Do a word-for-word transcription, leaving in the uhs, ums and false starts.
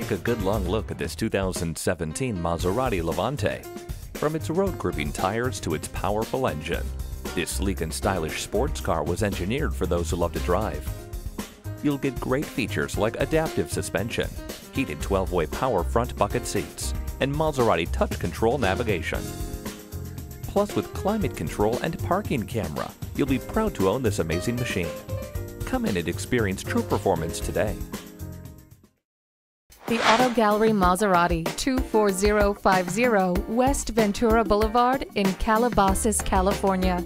take a good long look at this two thousand seventeen Maserati Levante. From its road-gripping tires to its powerful engine, this sleek and stylish sports car was engineered for those who love to drive. You'll get great features like adaptive suspension, heated twelve-way power front bucket seats, and Maserati touch control navigation. Plus, with climate control and parking camera, you'll be proud to own this amazing machine. Come in and experience true performance today. The Auto Gallery Maserati, two four zero five zero West Ventura Boulevard in Calabasas, California.